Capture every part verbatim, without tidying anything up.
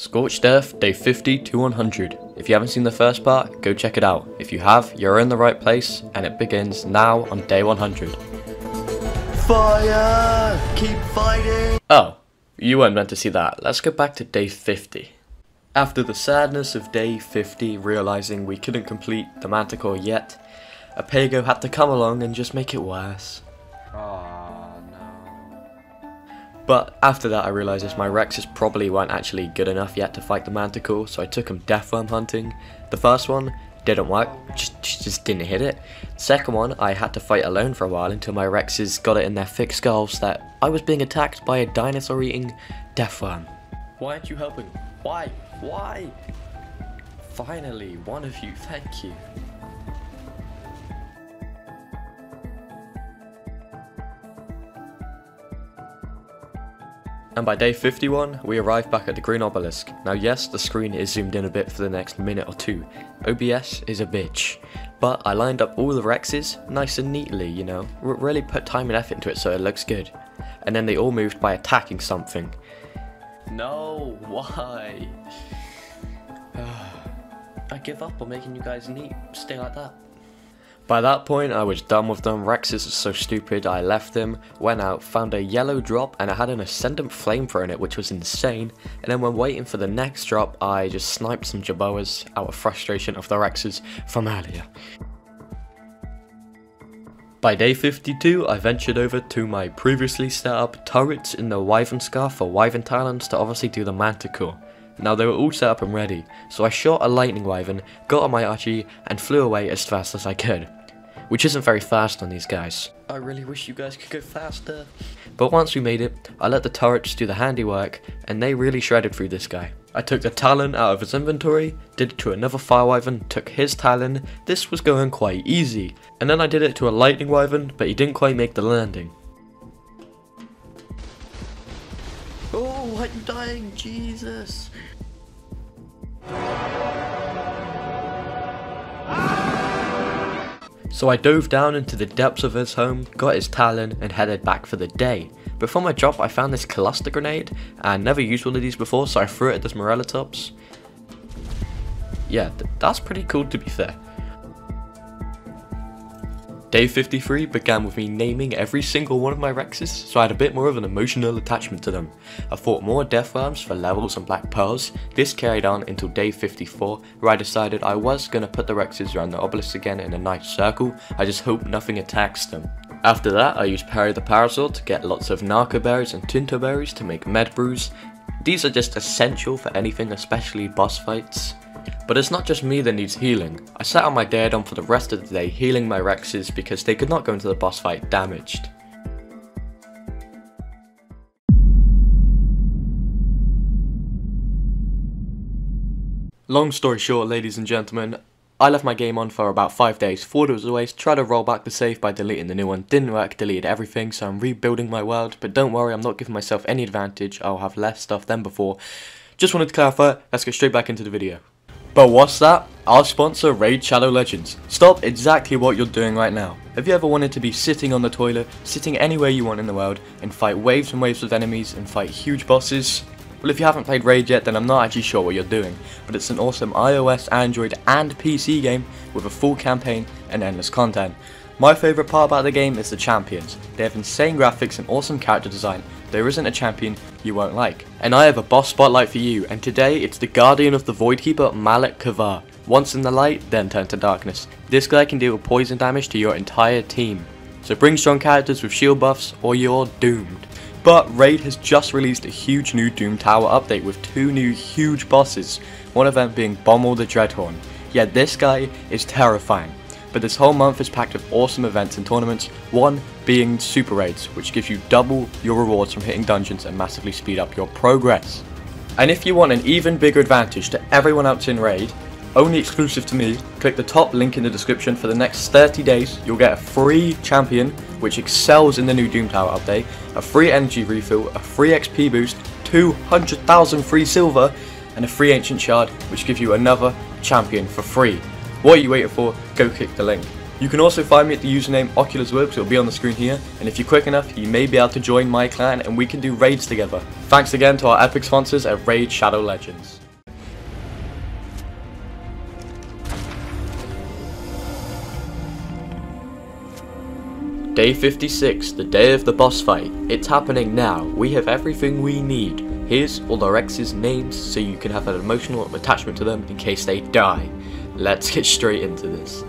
Scorched Earth day fifty to one hundred. If you haven't seen the first part, go check it out. If you have, you're in the right place, and it begins now on day one hundred. Fire! Keep fighting! Oh, you weren't meant to see that. Let's go back to day fifty. After the sadness of day fifty, realizing we couldn't complete the Manticore yet, Apego had to come along and just make it worse. Oh, no. But after that I realised my Rexes probably weren't actually good enough yet to fight the Manticore, so I took them deathworm hunting. The first one didn't work, just, just didn't hit it. Second one I had to fight alone for a while until my Rexes got it in their thick skulls that I was being attacked by a dinosaur eating deathworm. Why aren't you helping? Why? Why? Finally, one of you, thank you. And by day fifty-one, we arrive back at the Green Obelisk. Now yes, the screen is zoomed in a bit for the next minute or two. O B S is a bitch. But I lined up all the Rexes nice and neatly, you know. R- really put time and effort into it so it looks good. And then they all moved by attacking something. No, why? I give up on making you guys neat, stay like that. By that point I was done with them. Rexes are so stupid, I left them, went out, found a yellow drop and it had an ascendant flamethrower in it, which was insane, and then when waiting for the next drop I just sniped some Jaboas out of frustration of the Rexes from earlier. By day fifty-two, I ventured over to my previously set up turrets in the Wyvern Scarf for Wyvern Talons to obviously do the Manticore. Now they were all set up and ready, so I shot a Lightning Wyvern, got on my Archie and flew away as fast as I could. Which isn't very fast on these guys. I really wish you guys could go faster. But once we made it, I let the turrets do the handiwork and they really shredded through this guy. I took the Talon out of his inventory, did it to another Fire Wyvern, took his Talon. This was going quite easy. And then I did it to a Lightning Wyvern, but he didn't quite make the landing. Oh, why are you dying? Jesus! So I dove down into the depths of his home, got his Talon and headed back for the day. Before my drop I found this cluster grenade, and I never used one of these before, so I threw it at this Morellatops. Yeah, th that's pretty cool to be fair. Day fifty-three began with me naming every single one of my Rexes, so I had a bit more of an emotional attachment to them. I fought more Deathworms for levels and Black Pearls. This carried on until day fifty-four, where I decided I was going to put the Rexes around the obelisk again in a nice circle. I just hope nothing attacks them. After that I used Parry the Parasaur to get lots of Narco Berries and Tinto Berries to make Med Brews. These are just essential for anything, especially boss fights. But it's not just me that needs healing. I sat on my Deodon for the rest of the day healing my Rexes because they could not go into the boss fight damaged. Long story short, ladies and gentlemen, I left my game on for about five days, thought it was a waste, tried to roll back the save by deleting the new one, didn't work, deleted everything, so I'm rebuilding my world, but don't worry, I'm not giving myself any advantage, I'll have less stuff than before. Just wanted to clarify, let's go straight back into the video. But what's that? Our sponsor, Raid Shadow Legends. Stop exactly what you're doing right now. Have you ever wanted to be sitting on the toilet, sitting anywhere you want in the world, and fight waves and waves of enemies and fight huge bosses? Well, if you haven't played Raid yet, then I'm not actually sure what you're doing, but it's an awesome iOS, Android and P C game with a full campaign and endless content. My favourite part about the game is the champions. They have insane graphics and awesome character design. There isn't a champion you won't like. And I have a boss spotlight for you, and today it's the Guardian of the Voidkeeper, Malak Kavar. Once in the light, then turn to darkness. This guy can deal with poison damage to your entire team. So bring strong characters with shield buffs or you're doomed. But Raid has just released a huge new Doom Tower update with two new huge bosses, one of them being Bommel the Dreadhorn. Yeah, this guy is terrifying. But this whole month is packed with awesome events and tournaments, one being Super Raids, which gives you double your rewards from hitting dungeons and massively speed up your progress. And if you want an even bigger advantage to everyone else in Raid, only exclusive to me, click the top link in the description. For the next thirty days you'll get a free champion which excels in the new Doom Tower update, a free energy refill, a free X P boost, two hundred thousand free silver and a free ancient shard which gives you another champion for free. What are you waiting for? Go click the link. You can also find me at the username OculusWorks, it'll be on the screen here, and if you're quick enough, you may be able to join my clan and we can do raids together. Thanks again to our epic sponsors at Raid Shadow Legends. Day fifty-six, the day of the boss fight. It's happening now. We have everything we need. Here's all our exes' names so you can have an emotional attachment to them in case they die. Let's get straight into this.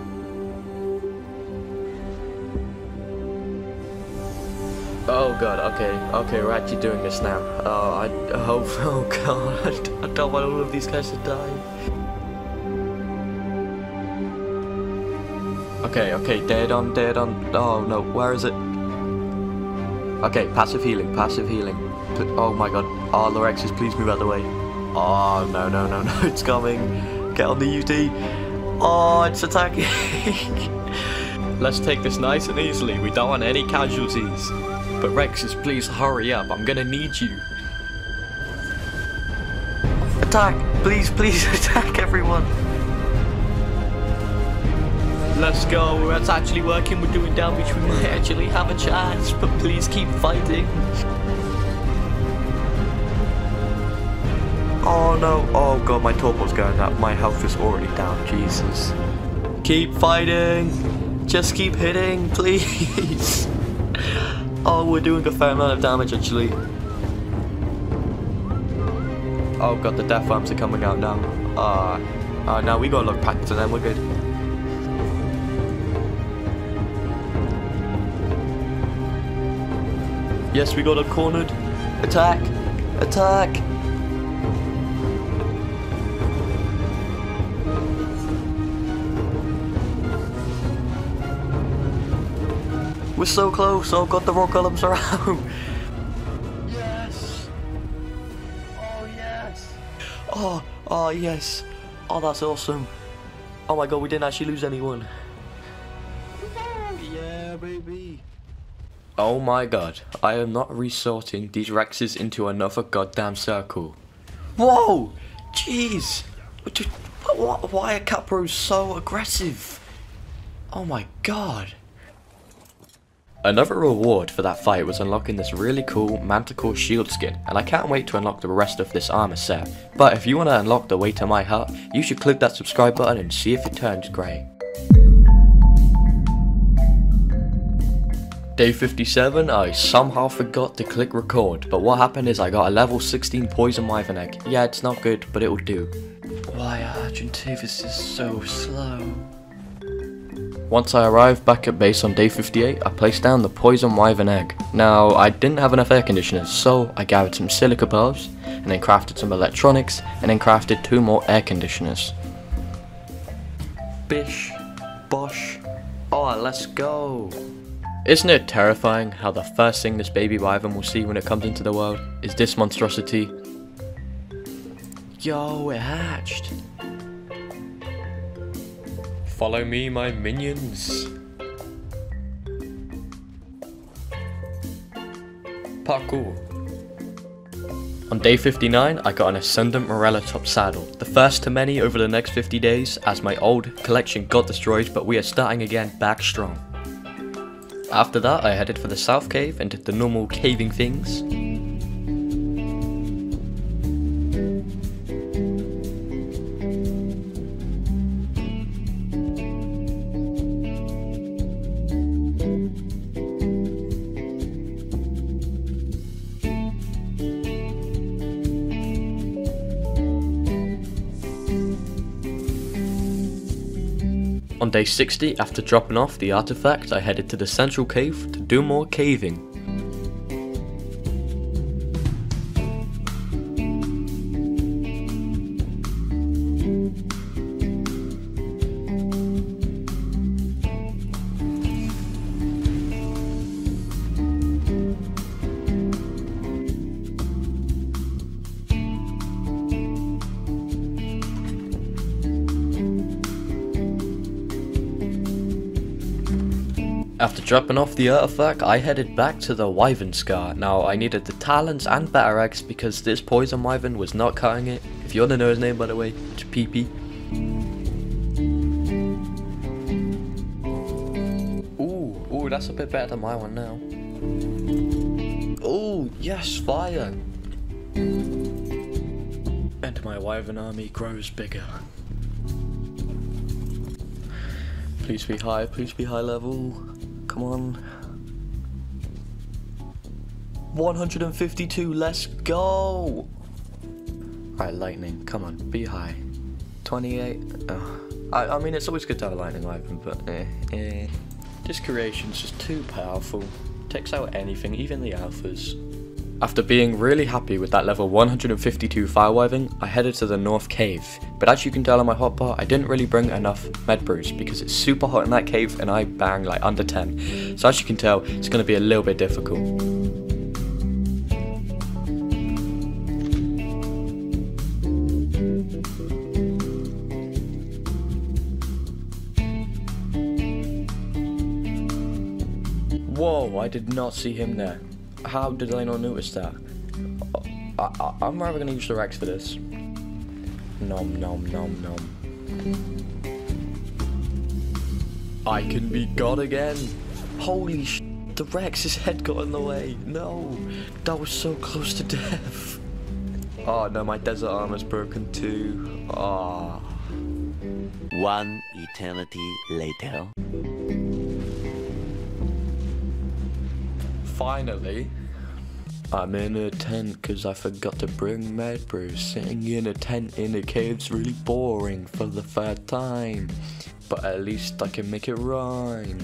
Oh god, okay, okay, we're actually doing this now. Oh, I, oh, oh god, I don't want all of these guys to die. Okay, okay, dead on, dead on. Oh no, where is it? Okay, passive healing, passive healing. Oh my god. Oh, Lorexis, please move out of the way. Oh, no, no, no, no, it's coming. Get on the U D. Oh, it's attacking. Let's take this nice and easily. We don't want any casualties. But Rexis, please hurry up. I'm gonna need you. Attack! Please, please attack everyone. Let's go, that's actually working, we're doing damage, we might actually have a chance, but please keep fighting. Oh no, oh god, my torpor's going up, my health is already down, Jesus. Keep fighting, just keep hitting, please. Oh, we're doing a fair amount of damage actually. Oh god, the death worms are coming out now. Ah, uh, uh, now we gotta look back to them, we're good. Yes, we got him cornered. Attack! Attack! We're so close! Oh god, the raw columns are out! Yes! Oh yes! Oh, oh yes! Oh, that's awesome! Oh my god, we didn't actually lose anyone. Yeah, baby! Oh my god, I am not resorting these Rexes into another goddamn circle. Whoa! Jeez! Dude, why are Capros so aggressive? Oh my god. Another reward for that fight was unlocking this really cool Manticore shield skin, and I can't wait to unlock the rest of this armor set. But if you want to unlock the way to my heart, you should click that subscribe button and see if it turns grey. Day fifty-seven, I somehow forgot to click record, but what happened is I got a level sixteen poison wyvern egg. Yeah, it's not good, but it'll do. Why are Argentavis is so slow? Once I arrived back at base on day fifty-eight, I placed down the poison wyvern egg. Now, I didn't have enough air conditioners, so I gathered some silica bulbs, and then crafted some electronics, and then crafted two more air conditioners. Bish, bosh, oh let's go! Isn't it terrifying how the first thing this baby wyvern will see when it comes into the world is this monstrosity? Yo, it hatched! Follow me, my minions! Parkour! On day fifty-nine, I got an Ascendant Morella top saddle, the first to many over the next fifty days as my old collection got destroyed, but we are starting again back strong. After that, I headed for the South Cave and did the normal caving things. On day sixty, after dropping off the artifact, I headed to the central cave to do more caving. After dropping off the artifact, I headed back to the wyvern scar. Now, I needed the talons and better eggs because this poison wyvern was not cutting it. If you want to know his name, by the way, it's Pee Pee. that's a bit better than my one now. Oh, yes, fire! And my wyvern army grows bigger. Please be high, please be high level. Come on. one hundred fifty-two, let's go! Alright, lightning, come on, be high. twenty-eight, oh. I, I mean, it's always good to have a lightning wyvern, but eh, eh. This creation's just too powerful. Takes out anything, even the alphas. After being really happy with that level one hundred fifty-two fire wyvern, I headed to the North Cave. But as you can tell on my hotbar, I didn't really bring enough med brews because it's super hot in that cave and I bang like under ten. So as you can tell, it's going to be a little bit difficult. Whoa, I did not see him there. How did I not notice that? I, I, I'm rather going to use the Rex for this. Nom nom nom nom. I can be God again. Holy sh! The Rex's head got in the way. No, that was so close to death. Oh no, my desert armor's broken too. Ah. Oh. One eternity later. Finally, I'm in a tent because I forgot to bring med brew. Sitting in a tent in a cave's really boring for the third time, but at least I can make it rhyme.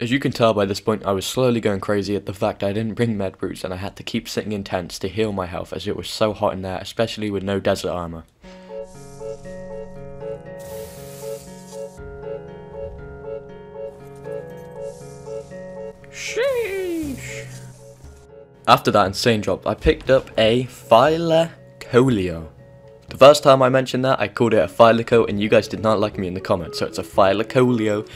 As you can tell by this point, I was slowly going crazy at the fact I didn't bring med brews and I had to keep sitting in tents to heal my health as it was so hot in there, especially with no desert armor. Sheesh. After that insane drop, I picked up a Phylacoleo. The first time I mentioned that, I called it a Phylaco, and you guys did not like me in the comments, so it's a Phylacoleo.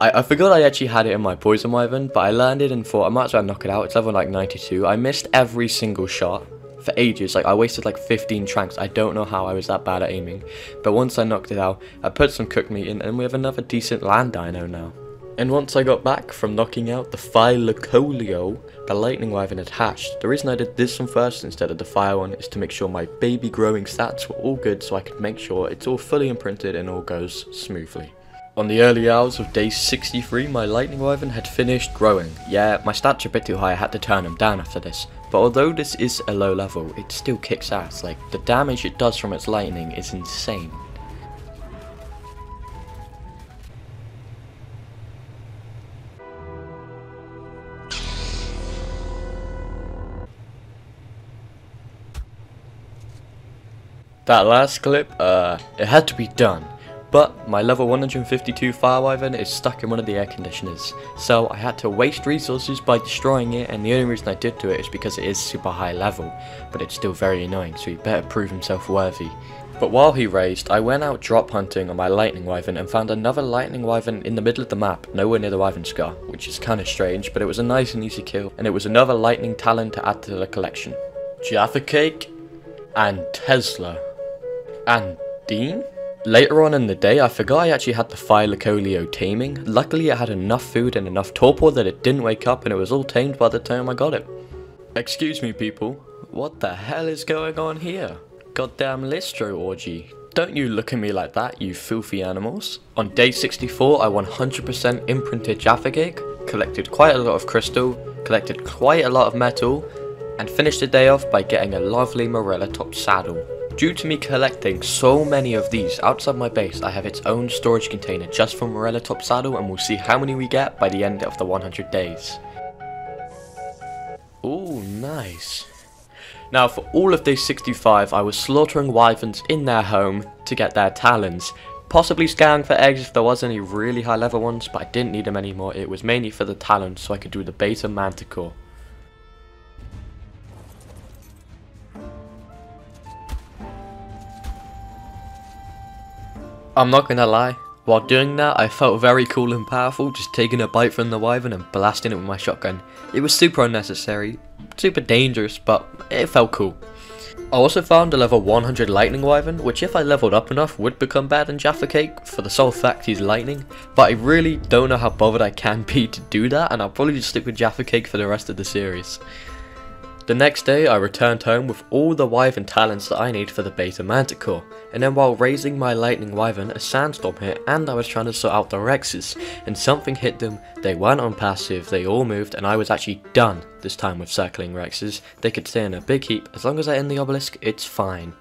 I, I forgot I actually had it in my Poison Wyvern, but I landed and thought I might as well knock it out. It's level like ninety-two. I missed every single shot for ages. Like I wasted like fifteen tranks. I don't know how I was that bad at aiming. But once I knocked it out, I put some cooked meat in, and we have another decent land dino now. And once I got back from knocking out the Phylacoleo, the lightning wyvern had hatched. The reason I did this one first instead of the fire one is to make sure my baby growing stats were all good so I could make sure it's all fully imprinted and all goes smoothly. On the early hours of day sixty-three, my lightning wyvern had finished growing. Yeah, my stats are a bit too high, I had to turn them down after this. But although this is a low level, it still kicks ass. Like, the damage it does from its lightning is insane. That last clip, uh, it had to be done, but my level one hundred fifty-two fire wyvern is stuck in one of the air conditioners, so I had to waste resources by destroying it, and the only reason I did do it is because it is super high level, but it's still very annoying, so he better prove himself worthy. But while he raised, I went out drop hunting on my lightning wyvern and found another lightning wyvern in the middle of the map, nowhere near the wyvern scar, which is kinda strange, but it was a nice and easy kill, and it was another lightning talon to add to the collection. Jaffa Cake and Tesla. And Dean? Later on in the day, I forgot I actually had the Phylacoleo taming. Luckily, it had enough food and enough torpor that it didn't wake up and it was all tamed by the time I got it. Excuse me, people. What the hell is going on here? Goddamn Listro orgy. Don't you look at me like that, you filthy animals. On day sixty-four, I one hundred percent imprinted Jaffa Cake, collected quite a lot of crystal, collected quite a lot of metal, and finished the day off by getting a lovely Morella top saddle. Due to me collecting so many of these, outside my base I have its own storage container just for Morella top saddle, and we'll see how many we get by the end of the one hundred days. Ooh, nice. Now for all of day sixty-five I was slaughtering wyverns in their home to get their talons, possibly scouring for eggs if there was any really high level ones, but I didn't need them anymore. It was mainly for the talons so I could do the beta manticore. I'm not gonna lie, while doing that I felt very cool and powerful, just taking a bite from the wyvern and blasting it with my shotgun. It was super unnecessary, super dangerous, but it felt cool. I also found a level one hundred lightning wyvern, which if I leveled up enough would become bad in Jaffa Cake for the sole fact he's lightning, but I really don't know how bothered I can be to do that, and I'll probably just stick with Jaffa Cake for the rest of the series. The next day I returned home with all the wyvern talents that I need for the beta manticore, and then while raising my lightning wyvern a sandstorm hit and I was trying to sort out the rexes, and something hit them, they weren't on passive, they all moved, and I was actually done this time with circling rexes. They could stay in a big heap, as long as they're in the obelisk it's fine.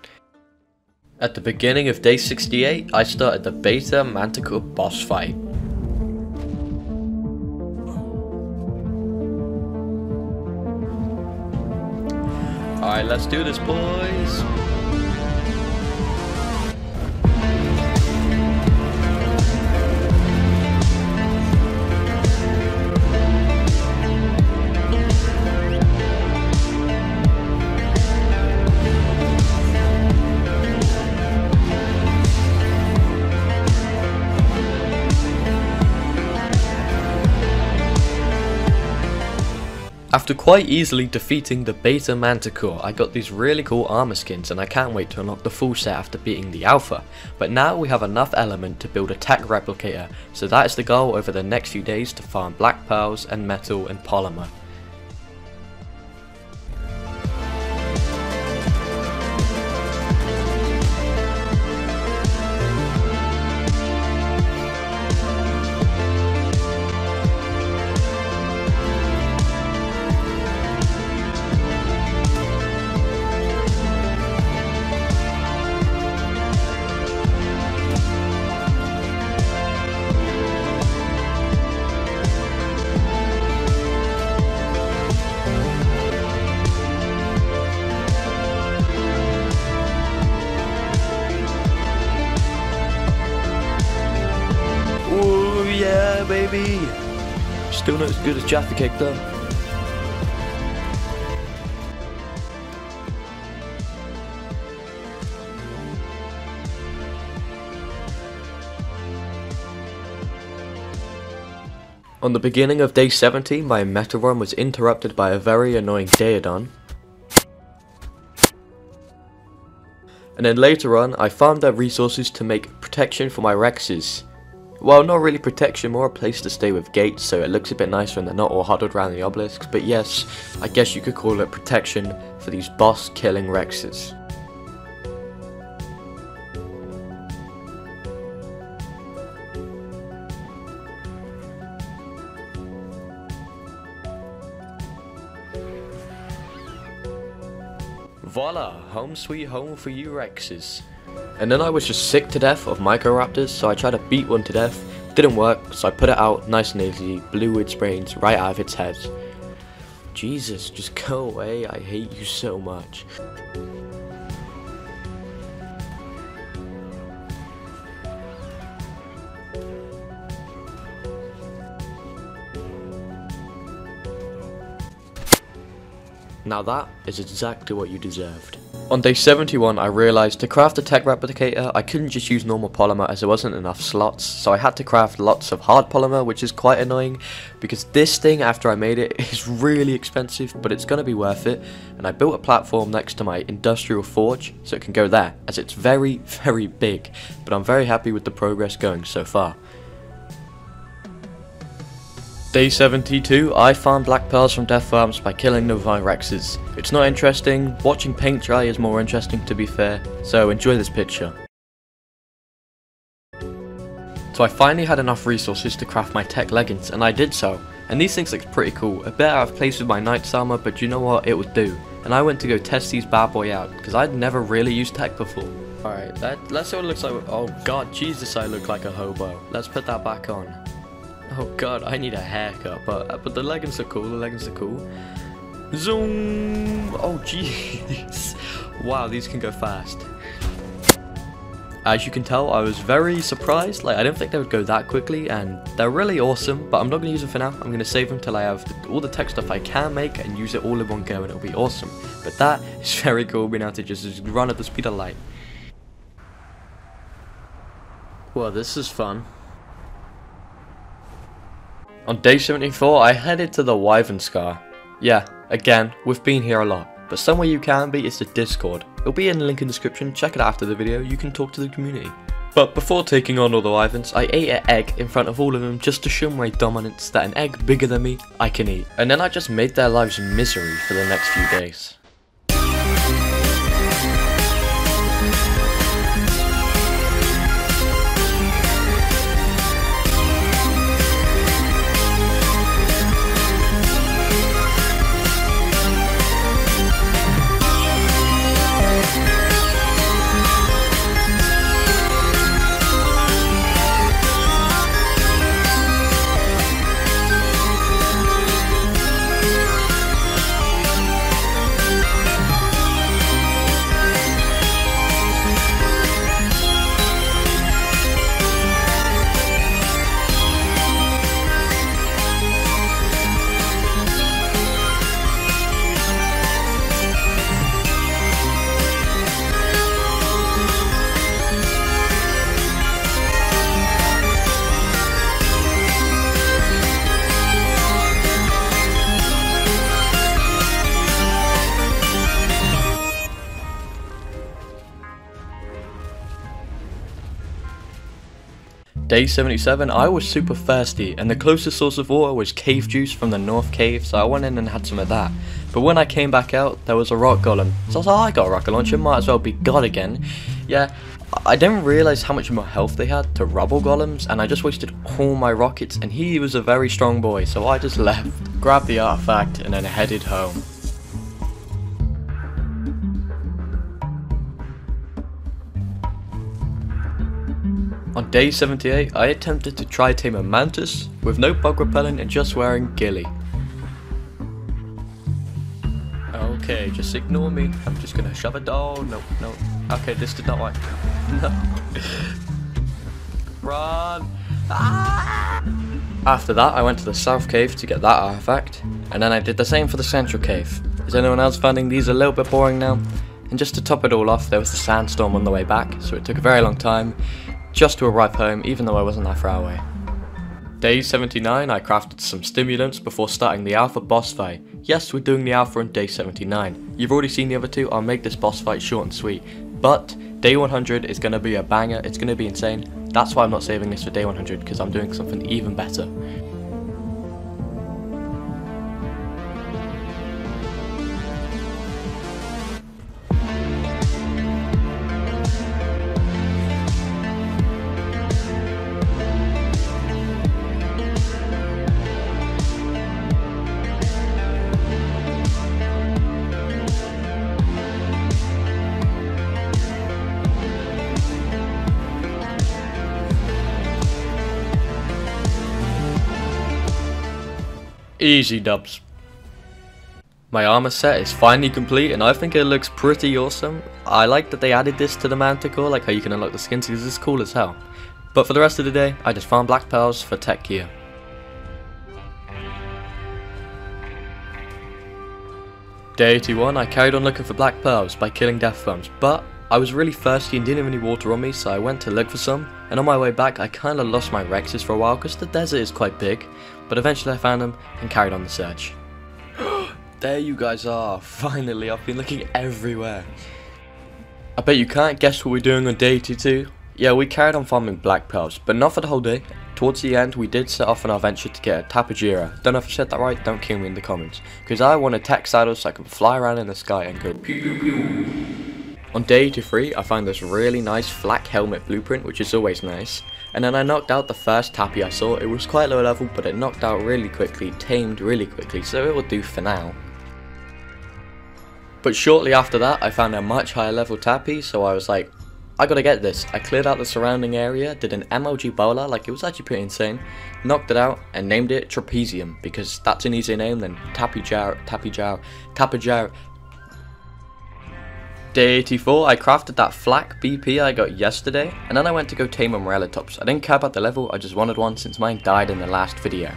At the beginning of day sixty-eight I started the beta manticore boss fight. Alright, let's do this, boys! After quite easily defeating the beta manticore, I got these really cool armor skins and I can't wait to unlock the full set after beating the alpha, but now we have enough element to build a tech replicator, so that is the goal over the next few days, to farm black pearls and metal and polymer. Baby, still not as good as Jaffa Cake though. On the beginning of day seventy, my meta run was interrupted by a very annoying Deodon. And then later on, I farmed their resources to make protection for my Rexes. Well, not really protection, more a place to stay with gates, so it looks a bit nice when they're not all huddled around the obelisks, but yes, I guess you could call it protection for these boss killing rexes. Voila, home sweet home for you rexes. And then I was just sick to death of microraptors, so I tried to beat one to death, didn't work, so I put it out nice and easy, blew its brains right out of its head. Jesus, just go away, I hate you so much. Now that is exactly what you deserved. On day seventy-one I realised to craft a tech replicator I couldn't just use normal polymer as there wasn't enough slots, so I had to craft lots of hard polymer, which is quite annoying because this thing after I made it is really expensive, but it's going to be worth it, and I built a platform next to my industrial forge so it can go there, as it's very very big, but I'm very happy with the progress going so far. Day seventy-two, I farm black pearls from death farms by killing the Virexes. It's not interesting, watching paint dry is more interesting to be fair, so enjoy this picture. So I finally had enough resources to craft my tech leggings, and I did so, and these things look pretty cool, a bit out of place with my knight's armour, but you know what, it would do, and I went to go test these bad boy out, because I'd never really used tech before. Alright, let, let's see what it looks like. Oh god, Jesus, I look like a hobo. Let's put that back on. Oh god, I need a haircut, but but the leggings are cool, the leggings are cool. Zoom! Oh jeez. Wow, these can go fast. As you can tell, I was very surprised, like I didn't think they would go that quickly, and they're really awesome, but I'm not going to use them for now. I'm going to save them till I have the, all the tech stuff I can make and use it all in one go, and it'll be awesome. But that is very cool, being able to just, just run at the speed of light. Well, this is fun. On day seventy-four, I headed to the Wyvern Scar. Yeah, again, we've been here a lot. But somewhere you can be is the Discord. It'll be in the link in the description, check it out after the video, you can talk to the community. But before taking on all the wyverns, I ate an egg in front of all of them just to show my dominance that an egg bigger than me, I can eat. And then I just made their lives misery for the next few days. Day seventy-seven, I was super thirsty and the closest source of water was cave juice from the North Cave, so I went in and had some of that. But when I came back out, there was a rock golem, so I was like, oh, I got a rock launcher, might as well be god again. Yeah, I didn't realise how much more health they had to rubble golems, and I just wasted all my rockets, and he was a very strong boy, so I just left, grabbed the artifact and then headed home. On day seventy-eight, I attempted to try tame a mantis with no bug repellent and just wearing ghillie. Okay, just ignore me. I'm just gonna shove it down. No, no. Okay, this did not work. No. Run! Ah! After that, I went to the South Cave to get that artifact, and then I did the same for the Central Cave. Is anyone else finding these a little bit boring now? And just to top it all off, there was the sandstorm on the way back, so it took a very long time just to arrive home, even though I wasn't that far away. Day seventy-nine, I crafted some stimulants before starting the alpha boss fight. Yes, we're doing the alpha on day seventy-nine. You've already seen the other two, I'll make this boss fight short and sweet. But day one hundred is going to be a banger, it's going to be insane. That's why I'm not saving this for day one hundred, because I'm doing something even better. Easy dubs. My armor set is finally complete and I think it looks pretty awesome. I like that they added this to the Manticore, like how you can unlock the skins, because it's cool as hell. But for the rest of the day, I just farm black pearls for tech gear. Day eighty-one, I carried on looking for black pearls by killing death worms, but I was really thirsty and didn't have any water on me, so I went to look for some, and on my way back I kinda lost my Rexes for a while because the desert is quite big. But eventually I found them and carried on the search. There you guys are, finally, I've been looking everywhere. I bet you can't guess what we're doing on day eighty-two. Yeah, we carried on farming black pearls, but not for the whole day. Towards the end we did set off on our venture to get a tapajira. Don't know if I said that right, don't kill me in the comments. Because I want a tech saddle so I can fly around in the sky and go pew pew pew. On day eighty-three, I found this really nice flak helmet blueprint, which is always nice, and then I knocked out the first tappy I saw. It was quite low level, but it knocked out really quickly, tamed really quickly, so it will do for now. But shortly after that, I found a much higher level tappy, so I was like, I gotta get this. I cleared out the surrounding area, did an M L G bowler, like it was actually pretty insane, knocked it out and named it Trapezium, because that's an easier name than tappy jar, tappy jar, tappy jar. Day eighty-four, I crafted that flak B P I got yesterday, and then I went to go tame umbrella tops. I didn't care about the level, I just wanted one since mine died in the last video.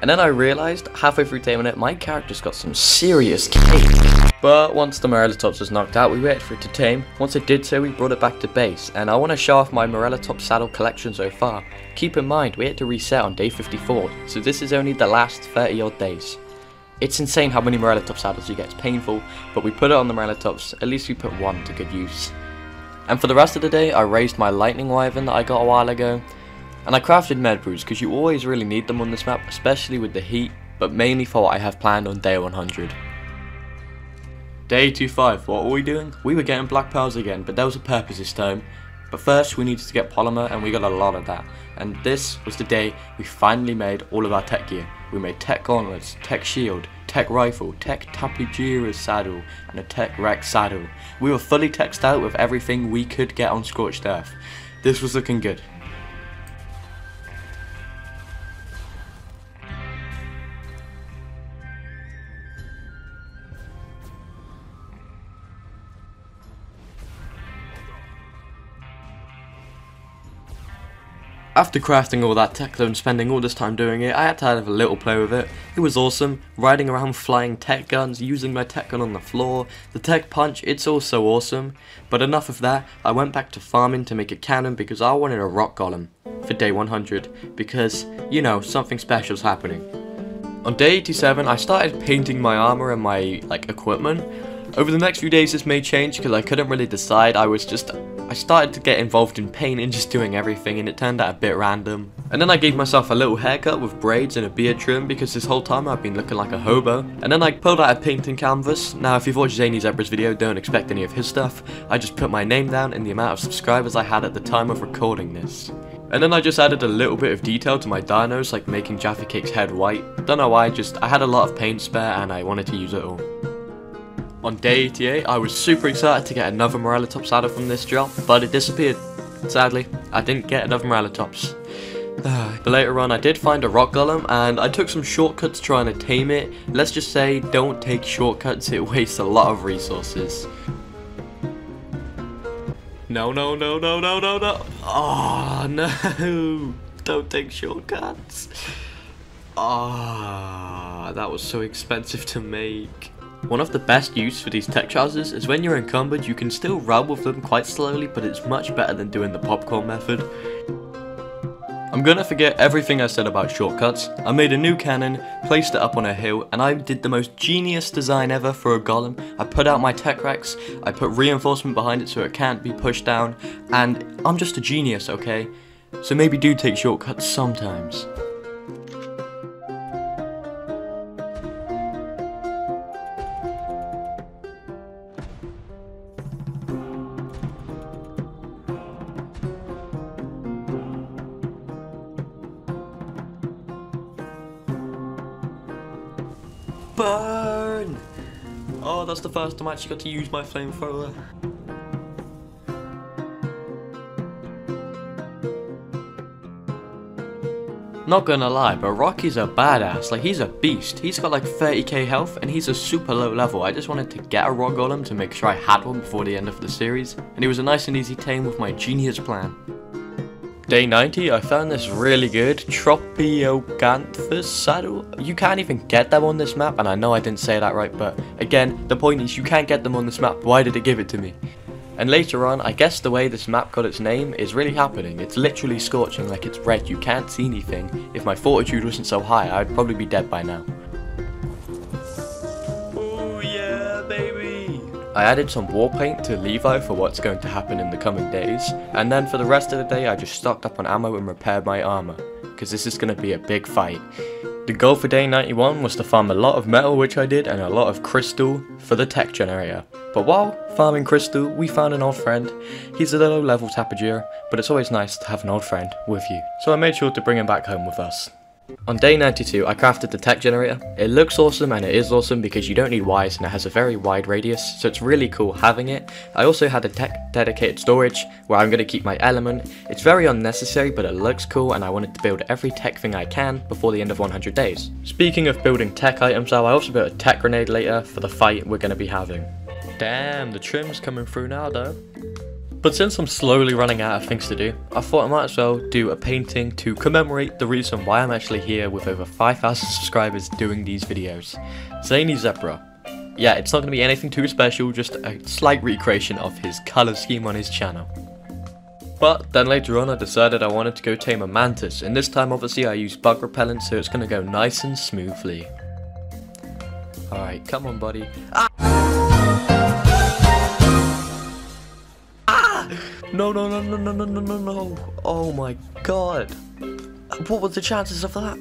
And then I realised, halfway through taming it, my character's got some serious cake. But once the Morella Tops was knocked out, we waited for it to tame. Once it did so, we brought it back to base, and I want to show off my Morella Top saddle collection so far. Keep in mind, we had to reset on day fifty-four, so this is only the last thirty odd days. It's insane how many Morelitops saddles you get, it's painful, but we put it on the Morelitops, at least we put one to good use. And for the rest of the day I raised my lightning wyvern that I got a while ago, and I crafted medbrews because you always really need them on this map, especially with the heat, but mainly for what I have planned on day one hundred. Day twenty-five, what were we doing? We were getting black pearls again, but there was a purpose this time. But first we needed to get polymer, and we got a lot of that, and this was the day we finally made all of our tech gear. We made tech gauntlets, tech shield, tech rifle, tech tapajira's saddle and a tech rex saddle. We were fully teched out with everything we could get on Scorched Earth. This was looking good. After crafting all that tech though and spending all this time doing it, I had to have a little play with it. It was awesome, riding around flying tech guns, using my tech gun on the floor, the tech punch, it's all so awesome. But enough of that, I went back to farming to make a cannon because I wanted a rock golem for day one hundred, because, you know, something special's happening. On day eighty-seven, I started painting my armor and my, like, equipment. Over the next few days this may change because I couldn't really decide. I was just, I started to get involved in paint and just doing everything, and it turned out a bit random. And then I gave myself a little haircut with braids and a beard trim because this whole time I've been looking like a hobo. And then I pulled out a painting canvas. Now if you've watched Zany Zebra's video, don't expect any of his stuff. I just put my name down and the amount of subscribers I had at the time of recording this. And then I just added a little bit of detail to my dinos, like making Jaffa Cake's head white. Don't know why, just I had a lot of paint spare and I wanted to use it all. On day eighty-eight, I was super excited to get another Morelitops saddle from this job, but it disappeared. Sadly, I didn't get another Morelitops. But later on, I did find a rock golem, and I took some shortcuts trying to tame it. Let's just say, don't take shortcuts, it wastes a lot of resources. No, no, no, no, no, no, no. Oh, no. Don't take shortcuts. Ah, oh, that was so expensive to make. One of the best use for these tech trousers is when you're encumbered, you can still rub with them quite slowly, but it's much better than doing the popcorn method. I'm gonna forget everything I said about shortcuts. I made a new cannon, placed it up on a hill, and I did the most genius design ever for a golem. I put out my tech rex, I put reinforcement behind it so it can't be pushed down, and I'm just a genius, okay? So maybe do take shortcuts sometimes. Burn! Oh, that's the first time I actually got to use my flamethrower. Not gonna lie, but Rocky's a badass, like he's a beast. He's got like thirty K health and he's a super low level. I just wanted to get a rock golem to make sure I had one before the end of the series, and it was a nice and easy tame with my genius plan. Day ninety, I found this really good Tropiocanthus saddle. You can't even get them on this map, and I know I didn't say that right, but again, the point is you can't get them on this map. Why did it give it to me? And later on, I guess the way this map got its name is really happening. It's literally scorching, like it's red, you can't see anything. If my fortitude wasn't so high, I'd probably be dead by now. Oh yeah, baby! I added some war paint to Levi for what's going to happen in the coming days, and then for the rest of the day I just stocked up on ammo and repaired my armor, because this is going to be a big fight. The goal for day ninety-one was to farm a lot of metal, which I did, and a lot of crystal for the tech generator. But while farming crystal, we found an old friend. He's a low level tapajira, but it's always nice to have an old friend with you, so I made sure to bring him back home with us. On day ninety-two, I crafted the tech generator. It looks awesome, and it is awesome because you don't need wires and it has a very wide radius, so it's really cool having it. I also had a tech dedicated storage where I'm going to keep my element. It's very unnecessary, but it looks cool, and I wanted to build every tech thing I can before the end of one hundred days. Speaking of building tech items though, I also built a tech grenade later for the fight we're going to be having. Damn, the trim's coming through now though. But since I'm slowly running out of things to do, I thought I might as well do a painting to commemorate the reason why I'm actually here with over five thousand subscribers doing these videos. Zany Zebra. Yeah, it's not going to be anything too special, just a slight recreation of his colour scheme on his channel. But then later on I decided I wanted to go tame a mantis, and this time obviously I used bug repellent, so it's going to go nice and smoothly. Alright, come on, buddy. Ah! Ah! No, no, no, no, no, no, no, no, no. Oh my god. What were the chances of that?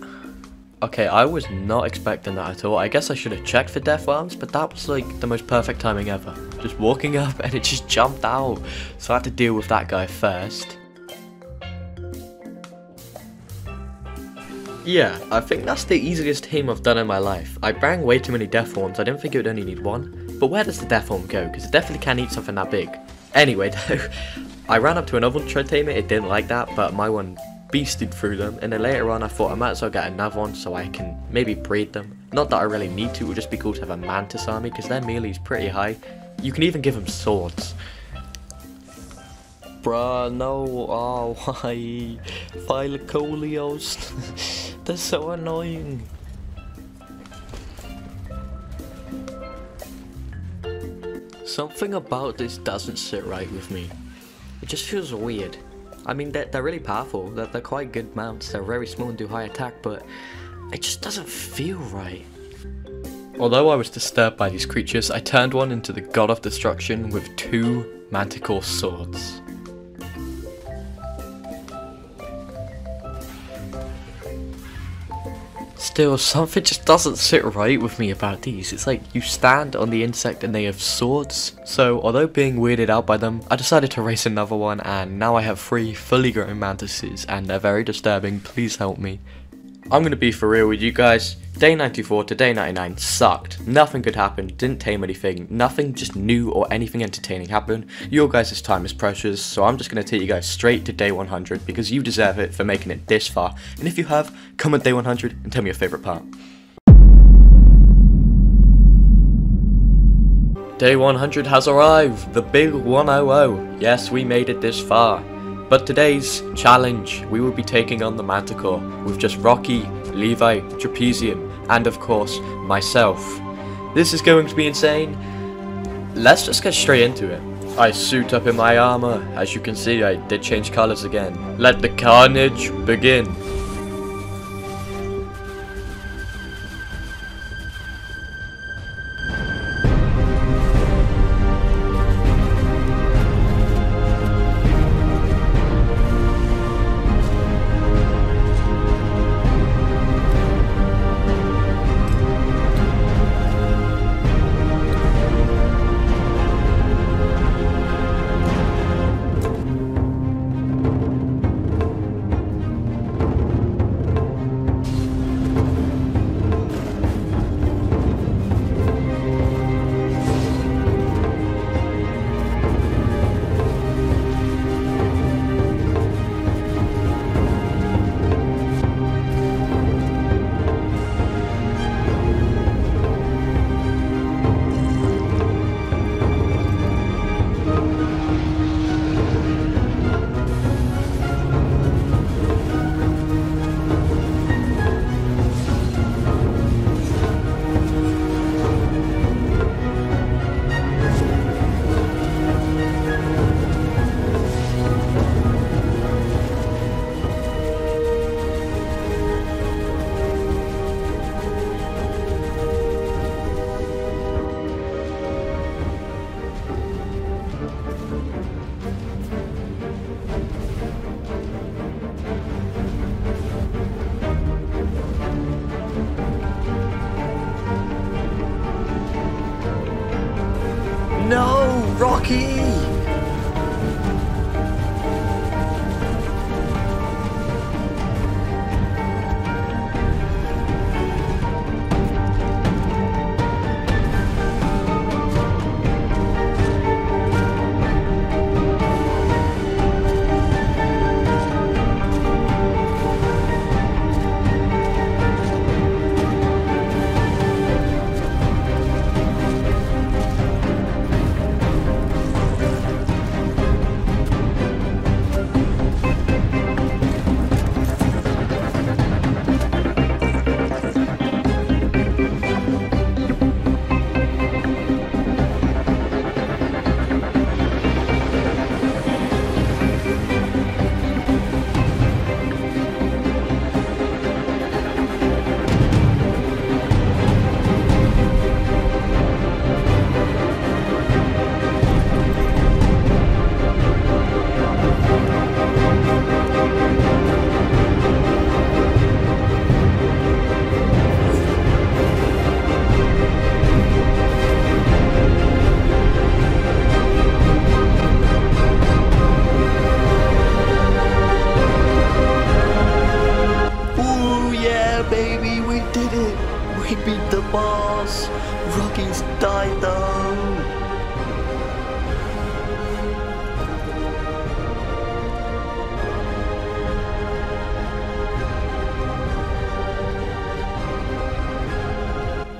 Okay, I was not expecting that at all. I guess I should have checked for death worms, but that was like the most perfect timing ever. Just walking up and it just jumped out. So I had to deal with that guy first. Yeah, I think that's the easiest team I've done in my life. I banged way too many death worms, I didn't think it would only need one. But where does the death worm go? Because it definitely can't eat something that big. Anyway though, I ran up to another one to try to tame it, it didn't like that, but my one beasted through them, and then later on I thought I might as well get another one so I can maybe breed them. Not that I really need to, it would just be cool to have a mantis army because their melee is pretty high. You can even give them swords. Bruh, no, oh why? Phylacolios, they're so annoying. Something about this doesn't sit right with me. It just feels weird. I mean, they're, they're really powerful, they're, they're quite good mounts, they're very small and do high attack, but it just doesn't feel right. Although I was disturbed by these creatures, I turned one into the god of destruction with two manticore swords. Still, something just doesn't sit right with me about these. It's like you stand on the insect and they have swords. So, although being weirded out by them, I decided to race another one, and now I have three fully grown mantises and they're very disturbing. Please help me. I'm gonna be for real with you guys. Day ninety-four to day ninety-nine sucked. Nothing good happened, didn't tame anything, nothing just new or anything entertaining happened. Your guys' time is precious, so I'm just gonna take you guys straight to day one hundred because you deserve it for making it this far. And if you have, comment day one hundred and tell me your favourite part. Day one hundred has arrived, the big one hundred. Yes, we made it this far. But today's challenge, we will be taking on the Manticore with just Rocky, Levi, Trapezium, and of course, myself. This is going to be insane. Let's just get straight into it. I suit up in my armor. As you can see, I did change colors again. Let the carnage begin. Rocky! We beat the boss! Rockies died though!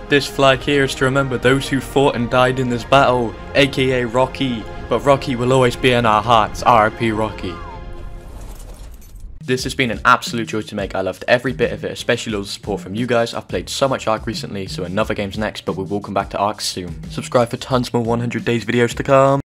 This flag here is to remember those who fought and died in this battle, aka Rocky, but Rocky will always be in our hearts, R I P Rocky. This has been an absolute joy to make, I loved every bit of it, especially all the support from you guys. I've played so much Ark recently, so another game's next, but we will come back to Ark soon. Subscribe for tons more one hundred days videos to come.